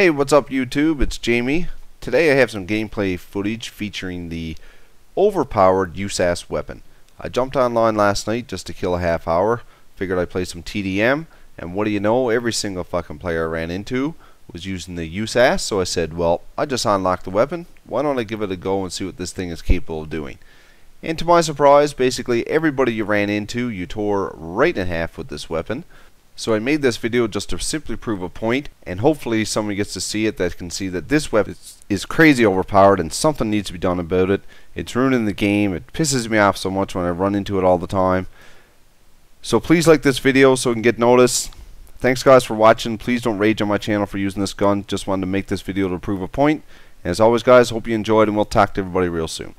Hey, what's up YouTube? It's Jamie. Today I have some gameplay footage featuring the overpowered USAS weapon. I jumped online last night just to kill a half hour. Figured I'd play some TDM, and what do you know, every single fucking player I ran into was using the USAS, so I said, well, I just unlocked the weapon. Why don't I give it a go and see what this thing is capable of doing? And to my surprise, basically everybody you ran into, you tore right in half with this weapon. So I made this video just to simply prove a point, and hopefully someone gets to see it that can see that this weapon is crazy overpowered and something needs to be done about it. It's ruining the game. It pisses me off so much when I run into it all the time. So please like this video so we can get noticed. Thanks guys for watching. Please don't rage on my channel for using this gun. Just wanted to make this video to prove a point. And as always guys, hope you enjoyed, and we'll talk to everybody real soon.